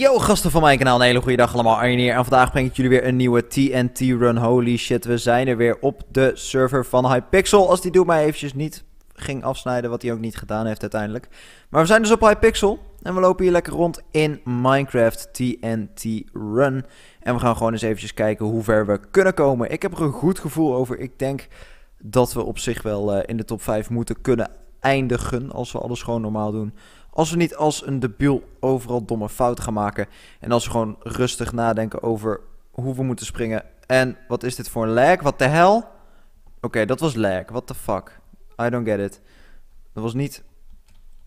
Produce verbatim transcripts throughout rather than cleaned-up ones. Yo gasten van mijn kanaal, een hele goede dag allemaal, Arjen hier. En vandaag breng ik jullie weer een nieuwe T N T Run. Holy shit, we zijn er weer op de server van Hypixel. Als die doet mij eventjes niet ging afsnijden, wat hij ook niet gedaan heeft uiteindelijk. Maar we zijn dus op Hypixel en we lopen hier lekker rond in Minecraft T N T Run. En we gaan gewoon eens eventjes kijken hoe ver we kunnen komen. Ik heb er een goed gevoel over. Ik denk dat we op zich wel uh, in de top vijf moeten kunnen eindigen als we alles gewoon normaal doen. Als we niet als een debiel overal domme fouten gaan maken. En als we gewoon rustig nadenken over hoe we moeten springen. En wat is dit voor een lag? Wat de hel? Oké, okay, dat was lag. What the fuck? I don't get it. Dat was niet...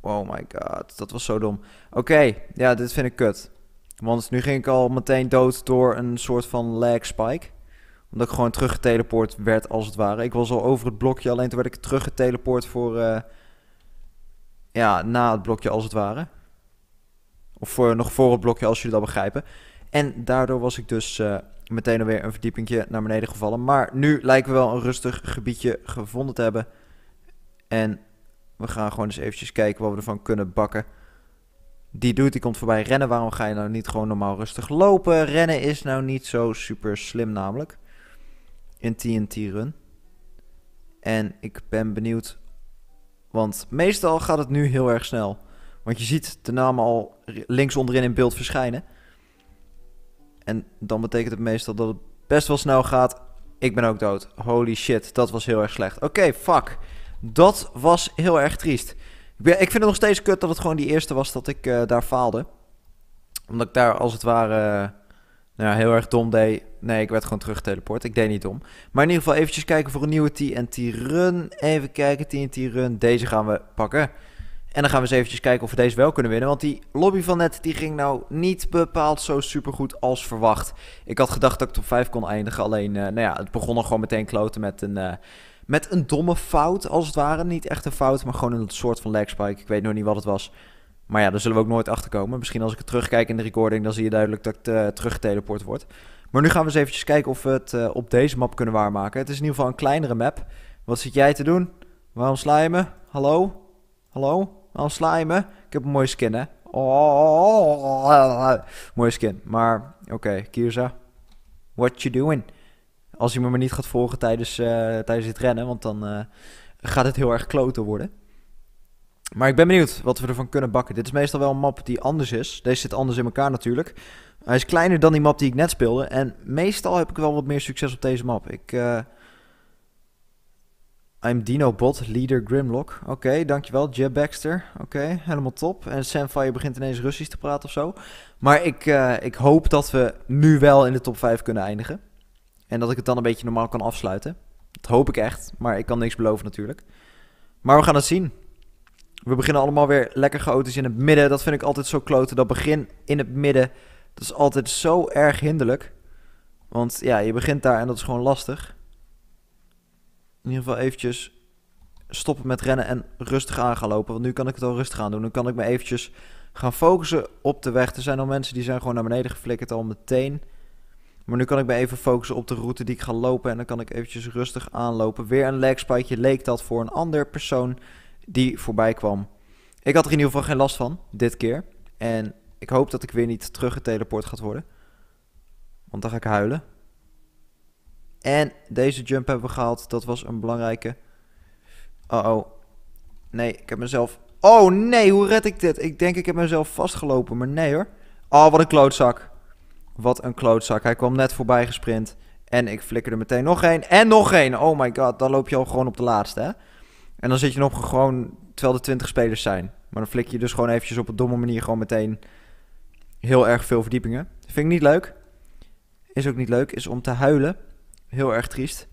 Oh my god, dat was zo dom. Oké, okay, ja, dit vind ik kut. Want nu ging ik al meteen dood door een soort van lag spike. Omdat ik gewoon teruggetelepoord werd als het ware. Ik was al over het blokje, alleen toen werd ik teruggetelepoord voor... Uh... Ja, na het blokje als het ware. Of voor, nog voor het blokje als jullie dat begrijpen. En daardoor was ik dus uh, meteen alweer een verdiepingje naar beneden gevallen. Maar nu lijken we wel een rustig gebiedje gevonden te hebben. En we gaan gewoon eens eventjes kijken wat we ervan kunnen bakken. Die dude die komt voorbij rennen. Waarom ga je nou niet gewoon normaal rustig lopen? Rennen is nou niet zo super slim namelijk. In T N T Run. En ik ben benieuwd... Want meestal gaat het nu heel erg snel. Want je ziet de namen al links onderin in beeld verschijnen. En dan betekent het meestal dat het best wel snel gaat. Ik ben ook dood. Holy shit, dat was heel erg slecht. Oké, okay, fuck. Dat was heel erg triest. Ik, ben, ik vind het nog steeds kut dat het gewoon die eerste was dat ik uh, daar faalde. Omdat ik daar als het ware... Uh, nou ja, heel erg dom deed. Nee, ik werd gewoon teruggeteleport. Ik deed niet om. Maar in ieder geval eventjes kijken voor een nieuwe T N T Run. Even kijken, T N T Run. Deze gaan we pakken. En dan gaan we eens eventjes kijken of we deze wel kunnen winnen. Want die lobby van net, die ging nou niet bepaald zo supergoed als verwacht. Ik had gedacht dat ik top vijf kon eindigen. Alleen, uh, nou ja, het begon dan gewoon meteen kloten met een... Uh, met een domme fout, als het ware. Niet echt een fout, maar gewoon een soort van lag spike. Ik weet nog niet wat het was. Maar ja, daar zullen we ook nooit achter komen. Misschien als ik het terugkijk in de recording, dan zie je duidelijk dat het uh, teruggeteleport wordt. Maar nu gaan we eens eventjes kijken of we het uh, op deze map kunnen waarmaken. Het is in ieder geval een kleinere map. Wat zit jij te doen? Waarom sla je me? Hallo? Hallo? Waarom sla je me? Ik heb een mooie skin, hè? Oh, mooie skin. Maar, oké, okay, Kierza. What you doing? Als je me maar niet gaat volgen tijdens, uh, tijdens het rennen, want dan uh, gaat het heel erg kloten worden. Maar ik ben benieuwd wat we ervan kunnen bakken. Dit is meestal wel een map die anders is. Deze zit anders in elkaar natuurlijk. Hij is kleiner dan die map die ik net speelde. En meestal heb ik wel wat meer succes op deze map. Ik, uh... I'm Dinobot, leader Grimlock. Oké, okay, dankjewel. Jeb Baxter. Oké, okay, helemaal top. En Sandfire begint ineens Russisch te praten of zo. Maar ik, uh, ik hoop dat we nu wel in de top vijf kunnen eindigen. En dat ik het dan een beetje normaal kan afsluiten. Dat hoop ik echt. Maar ik kan niks beloven natuurlijk. Maar we gaan het zien. We beginnen allemaal weer lekker chaotisch in het midden. Dat vind ik altijd zo kloten. Dat begin in het midden, dat is altijd zo erg hinderlijk. Want ja, je begint daar en dat is gewoon lastig. In ieder geval eventjes stoppen met rennen en rustig aan gaan lopen. Want nu kan ik het al rustig aan doen. Nu kan ik me eventjes gaan focussen op de weg. Er zijn al mensen die zijn gewoon naar beneden geflikkerd al meteen. Maar nu kan ik me even focussen op de route die ik ga lopen. En dan kan ik eventjes rustig aanlopen. Weer een lagspikeje leek dat voor een ander persoon... die voorbij kwam. Ik had er in ieder geval geen last van. Dit keer. En ik hoop dat ik weer niet teruggeteleport gaat worden. Want dan ga ik huilen. En deze jump hebben we gehaald. Dat was een belangrijke. Uh oh. Nee, ik heb mezelf... Oh nee, hoe red ik dit? Ik denk ik heb mezelf vastgelopen. Maar nee hoor. Oh, wat een klootzak. Wat een klootzak. Hij kwam net voorbij gesprint. En ik flikkerde meteen nog één. En nog één. Oh my god. Dan loop je al gewoon op de laatste, hè. En dan zit je nog gewoon, terwijl er twintig spelers zijn. Maar dan flik je dus gewoon eventjes op een domme manier gewoon meteen heel erg veel verdiepingen. Vind ik niet leuk. Is ook niet leuk. Is om te huilen. Heel erg triest.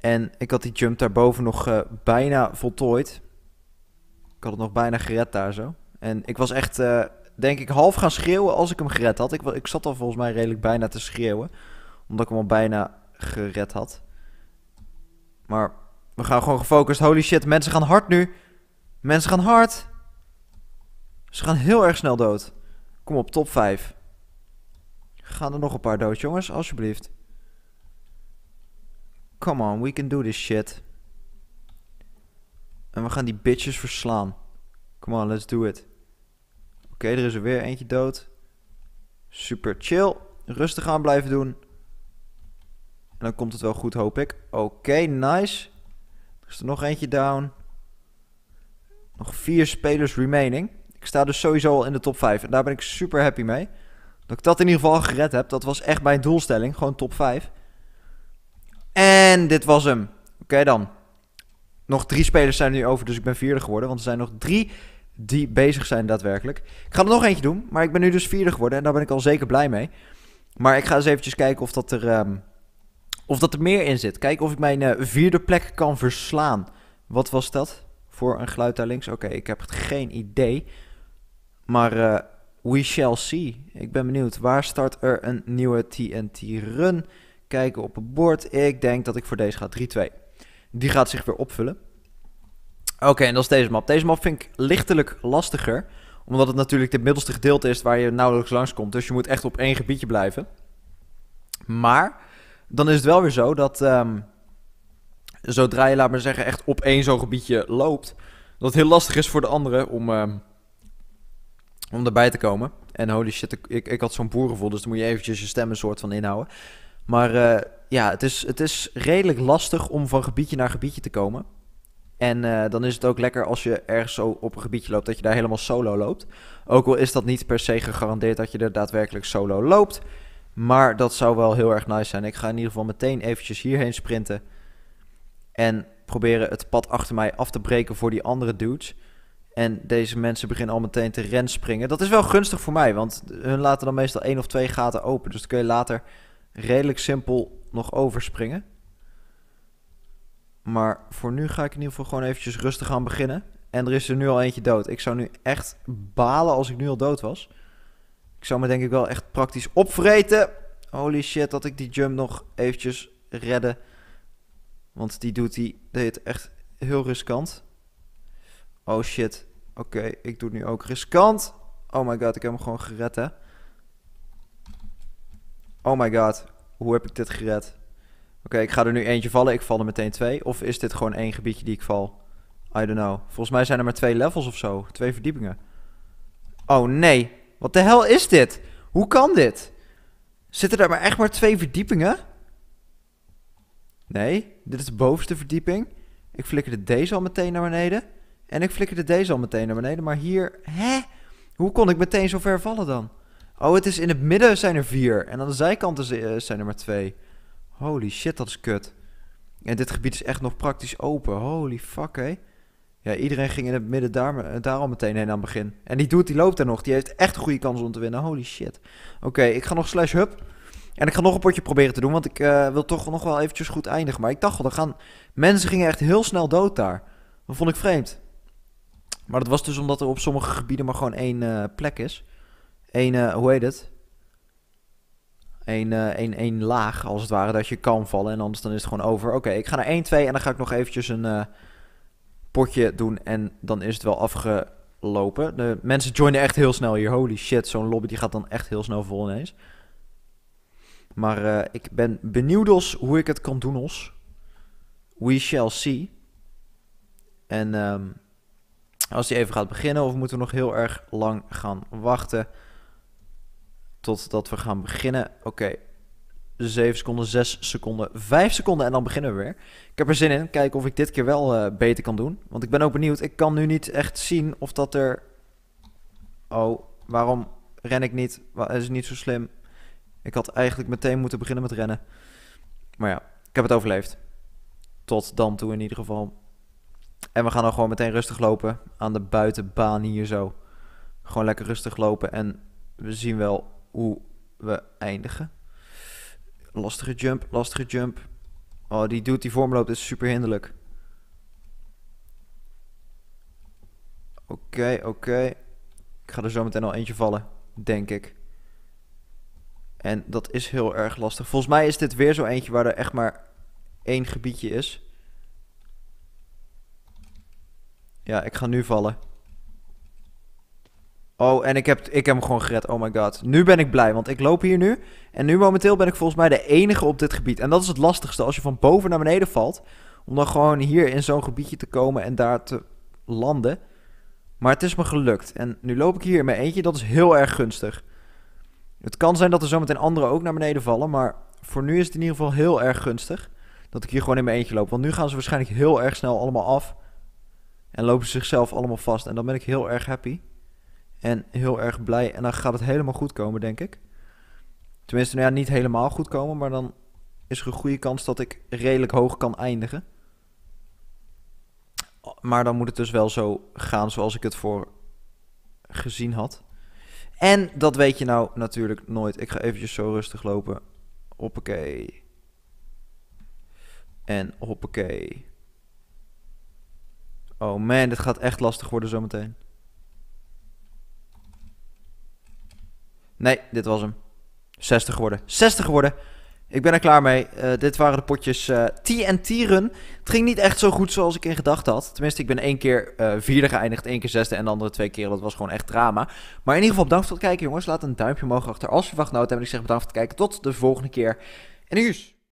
En ik had die jump daarboven nog uh, bijna voltooid. Ik had het nog bijna gered daar zo. En ik was echt, uh, denk ik, half gaan schreeuwen als ik hem gered had. Ik, ik zat al volgens mij redelijk bijna te schreeuwen. Omdat ik hem al bijna gered had. Maar we gaan gewoon gefocust. Holy shit, mensen gaan hard nu. Mensen gaan hard. Ze gaan heel erg snel dood. Kom op, top vijf. Gaan er nog een paar dood, jongens. Alsjeblieft. Come on, we can do this shit. En we gaan die bitches verslaan. Come on, let's do it. Oké, Oké, er is er weer eentje dood. Super chill. Rustig aan blijven doen. En dan komt het wel goed, hoop ik. Oké, nice. Er is er nog eentje down. Nog vier spelers remaining. Ik sta dus sowieso al in de top vijf. En daar ben ik super happy mee. Dat ik dat in ieder geval gered heb. Dat was echt mijn doelstelling. Gewoon top vijf. En dit was hem. Oké dan. Nog drie spelers zijn er nu over. Dus ik ben vierde geworden. Want er zijn nog drie die bezig zijn daadwerkelijk. Ik ga er nog eentje doen. Maar ik ben nu dus vierde geworden. En daar ben ik al zeker blij mee. Maar ik ga eens eventjes kijken of dat er, um, of dat er meer in zit. Kijken of ik mijn uh, vierde plek kan verslaan. Wat was dat? Voor een geluid daar links. Oké, ik heb geen idee. Maar uh, we shall see. Ik ben benieuwd. Waar start er een nieuwe T N T run? Kijken op het bord. Ik denk dat ik voor deze ga. drie twee. Die gaat zich weer opvullen. Oké, okay, en dat is deze map. Deze map vind ik lichtelijk lastiger. Omdat het natuurlijk dit middelste gedeelte is waar je nauwelijks langskomt. Dus je moet echt op één gebiedje blijven. Maar dan is het wel weer zo dat... Um, zodra je, laat maar zeggen, echt op één zo'n gebiedje loopt... dat het heel lastig is voor de anderen om... Um, om erbij te komen. En holy shit, ik, ik had zo'n boerengevoel. Dus dan moet je eventjes je stem een soort van inhouden. Maar uh, ja, het is, het is redelijk lastig om van gebiedje naar gebiedje te komen. En uh, dan is het ook lekker als je ergens zo op een gebiedje loopt... dat je daar helemaal solo loopt. Ook al is dat niet per se gegarandeerd dat je er daadwerkelijk solo loopt. Maar dat zou wel heel erg nice zijn. Ik ga in ieder geval meteen eventjes hierheen sprinten. En proberen het pad achter mij af te breken voor die andere dudes... En deze mensen beginnen al meteen te renspringen. Dat is wel gunstig voor mij, want hun laten dan meestal één of twee gaten open. Dus dan kun je later redelijk simpel nog overspringen. Maar voor nu ga ik in ieder geval gewoon eventjes rustig aan beginnen. En er is er nu al eentje dood. Ik zou nu echt balen als ik nu al dood was. Ik zou me denk ik wel echt praktisch opvreten. Holy shit, dat ik die jump nog eventjes redde. Want die doet die, deed het echt heel riskant. Oh shit, oké, okay, ik doe het nu ook riskant. Oh my god, ik heb hem gewoon gered, hè. Oh my god, hoe heb ik dit gered? Oké, okay, ik ga er nu eentje vallen, ik val er meteen twee. Of is dit gewoon één gebiedje die ik val? I don't know. Volgens mij zijn er maar twee levels of zo, twee verdiepingen. Oh nee, wat de hel is dit? Hoe kan dit? Zitten er maar echt maar twee verdiepingen? Nee, dit is de bovenste verdieping. Ik flikkerde deze al meteen naar beneden. En ik flikkerde deze al meteen naar beneden. Maar hier... Hè? Hoe kon ik meteen zo ver vallen dan? Oh, het is in het midden zijn er vier. En aan de zijkanten zijn er maar twee. Holy shit, dat is kut. En dit gebied is echt nog praktisch open. Holy fuck, hé. Ja, iedereen ging in het midden daar, daar al meteen heen aan het begin. En die doet, die loopt daar nog. Die heeft echt een goede kans om te winnen. Holy shit. Oké, okay, ik ga nog slash hub. En ik ga nog een potje proberen te doen. Want ik uh, wil toch nog wel eventjes goed eindigen. Maar ik dacht al, er gaan... mensen gingen echt heel snel dood daar. Dat vond ik vreemd. Maar dat was dus omdat er op sommige gebieden maar gewoon één uh, plek is. Eén, uh, hoe heet het? Eén uh, laag, als het ware, dat je kan vallen. En anders dan is het gewoon over. Oké, okay, ik ga naar één, twee en dan ga ik nog eventjes een uh, potje doen. En dan is het wel afgelopen. De mensen joinen echt heel snel hier. Holy shit, zo'n lobby die gaat dan echt heel snel vol ineens. Maar uh, ik ben benieuwd als hoe ik het kan doen als. We shall see. En... Um, als die even gaat beginnen, of moeten we nog heel erg lang gaan wachten totdat we gaan beginnen. Oké, okay. zeven seconden, zes seconden, vijf seconden en dan beginnen we weer. Ik heb er zin in, kijken of ik dit keer wel uh, beter kan doen. Want ik ben ook benieuwd, ik kan nu niet echt zien of dat er... Oh, waarom ren ik niet? Het is niet zo slim. Ik had eigenlijk meteen moeten beginnen met rennen. Maar ja, ik heb het overleefd. Tot dan toe in ieder geval. En we gaan dan gewoon meteen rustig lopen aan de buitenbaan hier zo. Gewoon lekker rustig lopen en we zien wel hoe we eindigen. Lastige jump, lastige jump. Oh, die dude die voor me loopt is super hinderlijk. Oké, okay, oké. Okay. Ik ga er zo meteen al eentje vallen, denk ik. En dat is heel erg lastig. Volgens mij is dit weer zo eentje waar er echt maar één gebiedje is. Ja, ik ga nu vallen. Oh, en ik heb, ik heb hem gewoon gered. Oh my god. Nu ben ik blij, want ik loop hier nu. En nu momenteel ben ik volgens mij de enige op dit gebied. En dat is het lastigste. Als je van boven naar beneden valt. Om dan gewoon hier in zo'n gebiedje te komen en daar te landen. Maar het is me gelukt. En nu loop ik hier in mijn eentje. Dat is heel erg gunstig. Het kan zijn dat er zometeen anderen ook naar beneden vallen. Maar voor nu is het in ieder geval heel erg gunstig. Dat ik hier gewoon in mijn eentje loop. Want nu gaan ze waarschijnlijk heel erg snel allemaal af. En lopen ze zichzelf allemaal vast. En dan ben ik heel erg happy. En heel erg blij. En dan gaat het helemaal goed komen, denk ik. Tenminste, nou ja, niet helemaal goed komen. Maar dan is er een goede kans dat ik redelijk hoog kan eindigen. Maar dan moet het dus wel zo gaan zoals ik het voor gezien had. En dat weet je nou natuurlijk nooit. Ik ga eventjes zo rustig lopen. Hoppakee. En hoppakee. Oh man, dit gaat echt lastig worden zometeen. Nee, dit was hem. zestig geworden. zestig geworden. Ik ben er klaar mee. Uh, dit waren de potjes uh, T N T Run. Het ging niet echt zo goed zoals ik in gedacht had. Tenminste, ik ben één keer uh, vierde geëindigd, één keer zesde en de andere twee keer. Dat was gewoon echt drama. Maar in ieder geval, bedankt voor het kijken, jongens. Laat een duimpje omhoog achter als je wacht nou het hebt. En ik zeg bedankt voor het kijken. Tot de volgende keer. En nieuws.